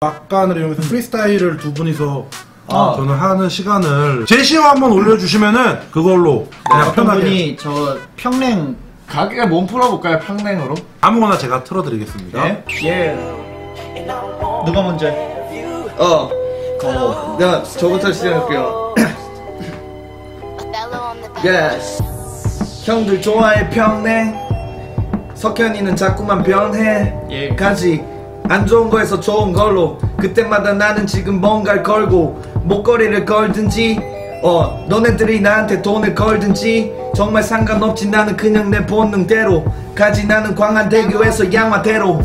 막간을 이용해서 프리스타일을 두 분이서 저는 하는 시간을 제시어 한번 올려주시면은 그걸로 그냥 편하게. 분이 저 평냉 가게 몸 풀어볼까요? 평냉으로? 아무거나 제가 틀어드리겠습니다. 예. 예. 누가 먼저? 내가 저부터 시작할게요. 예스. 형들 좋아해 평냉. 석현이는 자꾸만 변해. 예. 가지. 안 좋은 거에서 좋은 걸로 그때마다 나는 지금 뭔가를 걸고 목걸이를 걸든지 너네들이 나한테 돈을 걸든지 정말 상관없지. 나는 그냥 내 본능대로 가지. 나는 광안대교에서 양화대로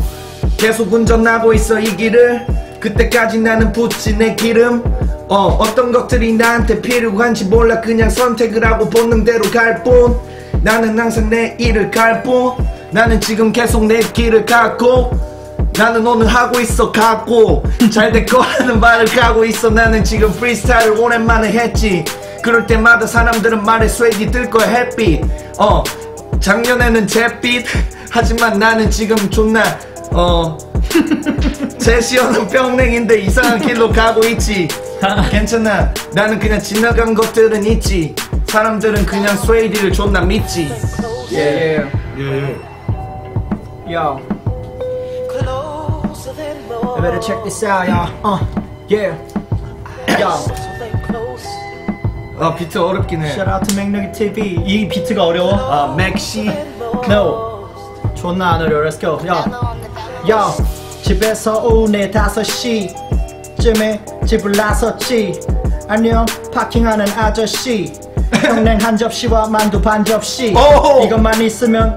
계속 운전하고 있어 이 길을. 그때까지 나는 붙인 내 기름. 어떤 것들이 나한테 필요한지 몰라. 그냥 선택을 하고 본능대로 갈 뿐. 나는 항상 내 일을 갈 뿐. 나는 지금 계속 내 길을 가고 나는 오늘 하고 있어 갖고 잘될 거라는 말을 가고 있어. 나는 지금 프리스타일을 오랜만에 했지. 그럴 때마다 사람들은 말해 스웨디 뜰 거야 햇빛. 작년에는 잿빛. 하지만 나는 지금 존나 제시어는 병냉인데 이상한 길로 가고 있지. 괜찮아. 나는 그냥 지나간 것들은 있지. 사람들은 그냥 스웨디를 존나 믿지. 예예 예. 야 I better check this out, y'all. Yeah. 비트 어렵긴 해. Shout out to 맥락이 TV. 이 비트가 어려워? 맥시. No. 존나 안 어려워. Let's go. 야. 집에서 오늘 5시쯤에 집을 나섰지. 안녕, 파킹하는 아저씨. 평냉 한 접시와 만두 반 접시. 이것만 있으면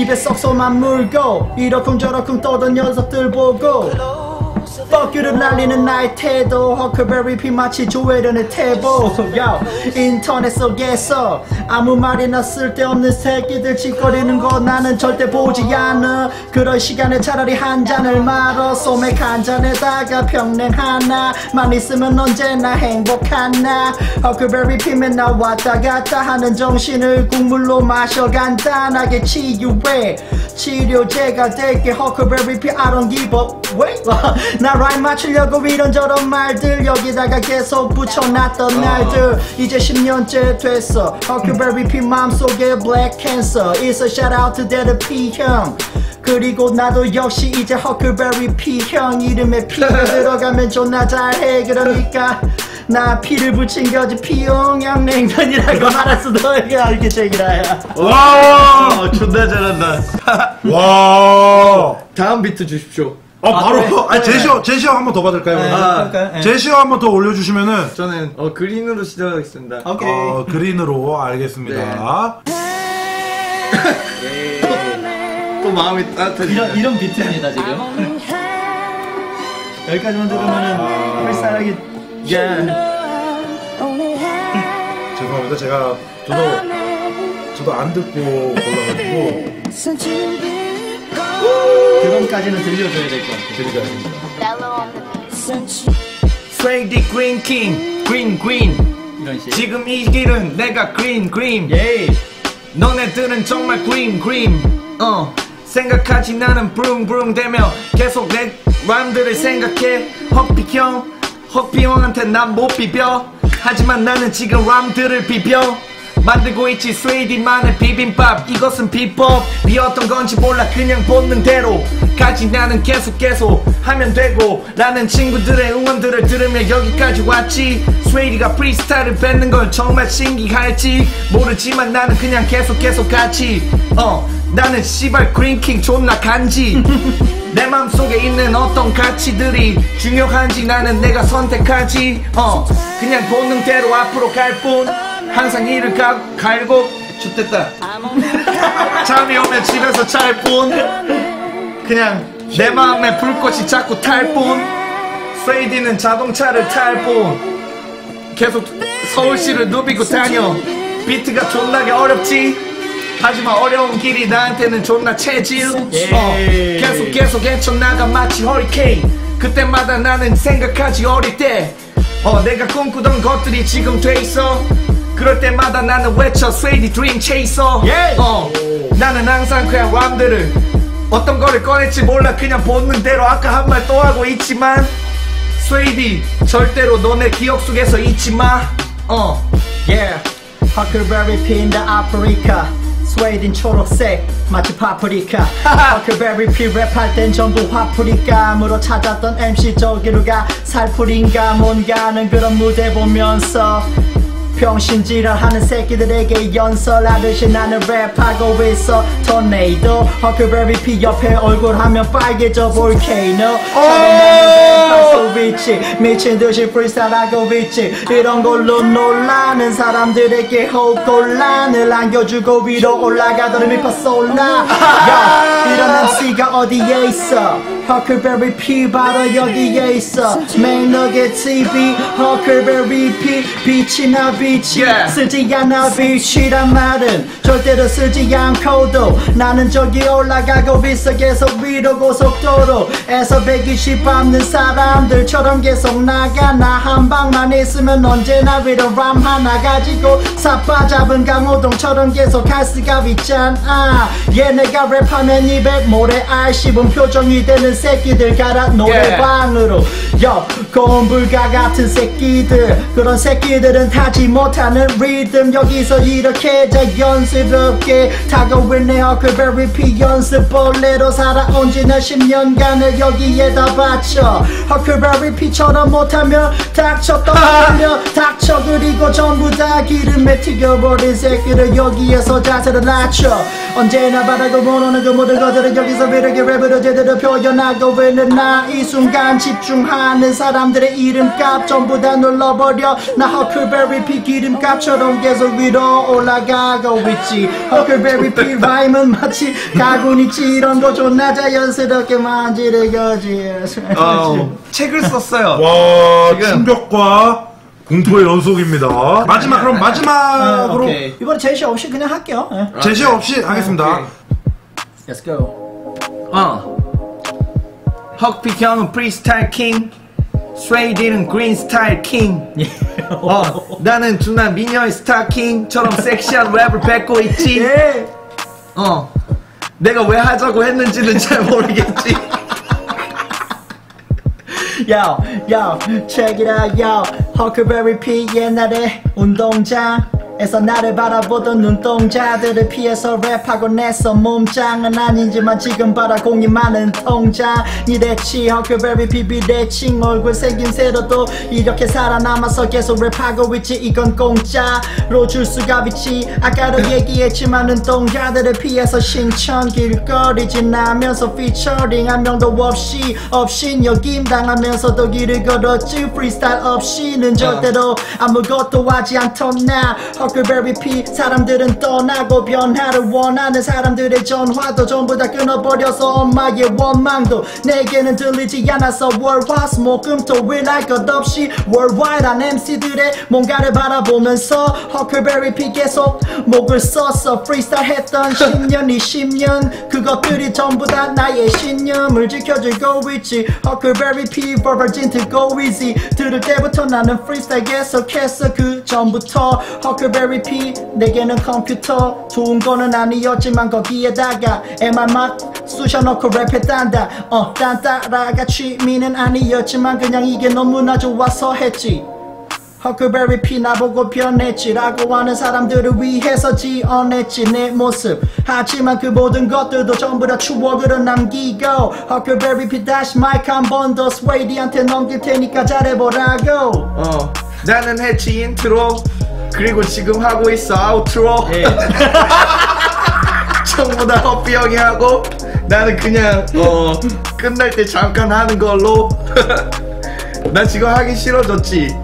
입에 썩소만 물고 이러쿵저러쿵 떠던 녀석들 보고 뻑유를 날리는 나의 태도. 허클베리 피 마치 조회련의 태보. 인터넷 속에서 아무 말이나 쓸데없는 새끼들 짓거리는 거 나는 절대 보지 않아. 그럴 시간에 차라리 한 잔을 말어. 소맥 한 잔에다가 평냉 하나만 있으면 언제나 행복한 나. 허클베리 피 맨날 왔다 갔다 하는 정신을 국물로 마셔. 간단하게 치유해. 치료제가 될게 허클베리 피. I don't give up. Wait. 나 라임 맞추려고 이런저런 말들 여기다가 계속 붙여놨던 날들. 이제 10년째 됐어. 허클베리 피 마음속에 블랙 캔서 있어. Shout out to 데드 피 형. 그리고 나도 역시 이제 허클베리 피 형 이름에 피가 들어가면 존나 잘해. 그러니까 나 피를 붙인 거지. 피용양냉면이라고. 알았어 너에게 알게 제기라야. 와 존나 잘한다. 와 다음 비트 주십시오. 바로 그래? 아 제시어 한번 더 받을까요? 네, 제시어 한번 더 올려주시면은 저는 그린으로 시작하겠습니다. 오케이. 그린으로 알겠습니다. 네. 또 마음이 따뜻해. 이런 비트입니다 지금. 여기까지만 들으면은 활살하게. 죄송합니다. 제가 저도 안 듣고 골라가지고. 드럼까지는 들려줘야 될 것 같아요. Freddie Green King, Green Green. 이런 식. 지금 이 길은 내가 Green Green. 예. 너네들은 정말 Green Green. 생각하지. 나는 브릉브릉 대며 계속 내 람들을 생각해. 허피 형한테 난 못 비벼. 하지만 나는 지금 람들을 비벼. 만들고 있지 스웨디만의 비빔밥. 이것은 비법. 비었던 건지 몰라 그냥 본능대로 가지. 나는 계속 하면 되고. 라는 친구들의 응원들을 들으며 여기까지 왔지. 스웨디가 프리스타일을 뱉는 걸 정말 신기할지 모르지만 나는 그냥 계속 같이. 나는 씨발 그린킹 존나 간지. 내 맘속에 있는 어떤 가치들이 중요한지 나는 내가 선택하지. 그냥 본능대로 앞으로 갈 뿐. 항상 일을 갈고 좆됐다. 잠이 오면 집에서 잘 뿐. 그냥 내 마음에 불꽃이 자꾸 탈 뿐. 프레이디는 자동차를 탈 뿐 계속 서울시를 누비고 다녀. 비트가 존나게 어렵지. 하지만 어려운 길이 나한테는 존나 체질. 계속 헤쳐나가 마치 허리케인. 그때마다 나는 생각하지 어릴 때 내가 꿈꾸던 것들이 지금 돼있어. 그럴 때마다 나는 외쳐 Swaydi Dream Chaser. 나는 항상 그냥 람들을 어떤 거를 꺼낼지 몰라 그냥 보는 대로 아까 한 말 또 하고 있지만 Swaydi 절대로 너네 기억 속에서 잊지마. Huckleberry Pi in the Africa. 스웨이딘 초록색 마치 파프리카. 허클베리 피 랩할 땐 전부 화풀이감으로 찾았던 MC 저기로 가 살풀인가 뭔가는 그런 무대 보면서 병신지랄하는 새끼들에게 연설하듯이 나는 랩하고 있어. 토네이도 허클베리 피 옆에 얼굴하면 빨개져 볼케이노. 미친듯이 프리스타일하고 있지. 이런걸로 놀라는 사람들에게 호흡 곤란을 안겨주고 위로 올라가더니 미파솔라. 이런 MC가 어디에 있어? 허클베리 피 바로 여기에 있어. 맥너겟 TV 허클베리 피. 빛이나 빛이 쓰지 않아. 빛이란 말은 절대로 쓰지 않고도 나는 저기 올라가고 있어. 계속 위로 고속도로에서 120 밟는 사람들처럼 계속 나가. 나 한방만 있으면 언제나 위로 람 하나 가지고 사파 잡은 강호동처럼 계속 갈 수가 있잖아. 얘네가 랩하면 200 모래 알씹은 표정이 되는 새끼들 가라 노래방으로. 고음불가 같은 새끼들. 그런 새끼들은 타지 못하는 리듬. 여기서 이렇게 자연스럽게 타고 있네. 허클베리 피 연습 벌레로 살아온 지난 10년간을 여기에다 바쳐. 허클베리 피처럼 못하면 닥쳐 떠나려 닥쳐. 그리고 전부 다 기름에 튀겨버린 새끼를 여기에서 자세를 낮춰. 언제나 바라고 원하는 그 모든 것들은 여기서 이렇게 랩으로 제대로 표현하고 있는 나. 이 순간 집중하는 사람들의 이름값 전부 다 눌러버려. 나 허클베리 피 기름값처럼 계속 위로 올라가고 있지. 허클베리 피 라임은 마치 가군이지. 이런 거 존나 자연스럽게 만지는 거지. 책을 썼어요. 와, 충격과 공포의 연속입니다. 마지막, 그럼 마지막으로. 이번에 제시 없이 그냥 할게요. 제시 없이 하겠습니다. Let's go. 헉픽 형은 프리스타일 킹. 스웨이디는 그린 스타일 킹. 나는 준한 미녀의 스타킹처럼 섹시한 랩을 뱉고 있지. 내가 왜 하자고 했는지는 잘 모르겠지. Yo, check it out, yo. 허클베리 피 옛날에 운동장 에서 나를 바라보던 눈동자들을 피해서 랩하고 냈어. 몸짱은 아니지만 지금 바라공이 많은 통장. 니대치 허클베리 피 비대칭 얼굴 생김새로도 이렇게 살아남아서 계속 랩하고 있지. 이건 공짜로 줄 수가 있지. 아까도 얘기했지만 눈동자들을 피해서 신천 길거리 지나면서 피처링 한 명도 없이 역임당하면서도 길을 걸었지. 프리스타일 없이는 절대로 아무것도 하지 않던 나 허클베리 피. 사람들은 떠나고 변화를 원하는 사람들의 전화도 전부 다 끊어버려서 엄마의 원망도 내게는 들리지 않아서 월화수목금토일 할 것 없이 월화란 MC들의 뭔가를 바라보면서 허클베리 피 계속 목을 썼어. 프리스타일 했던 10년 20년 그것들이 전부 다 나의 신념을 지켜주고 있지. 허클베리 피 Verbal Jint go easy. 들을 때부터 나는 프리스타일 계속했어. 그 전부터 허클베리 피 내게는 컴퓨터 좋은 거는 아니었지만 거기에다가 MR 막 쑤셔놓고 랩했단다. 딴 따라가 취미는 아니었지만 그냥 이게 너무나 좋아서 했지. 허클베리 피 나보고 변했지라고 하는 사람들을 위해서 지어냈지 내 모습. 하지만 그 모든 것들도 전부 다 추억으로 남기고 허클베리 피 다시 마이크 한 번 더 스웨이디한테 넘길 테니까 잘해보라고. 나는 했지 인트로. 그리고 지금 하고 있어 아웃트로. 전부 다 허피 형이 하고 나는 그냥 끝날 때 잠깐 하는 걸로. 난 지금 하기 싫어졌지.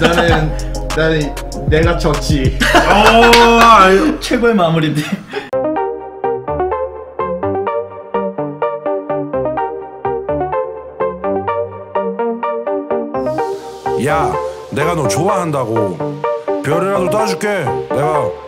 나는 내가 졌지. 최고의 마무리인데. 야, 내가 너 좋아한다고. 별이라도 따줄게. 내가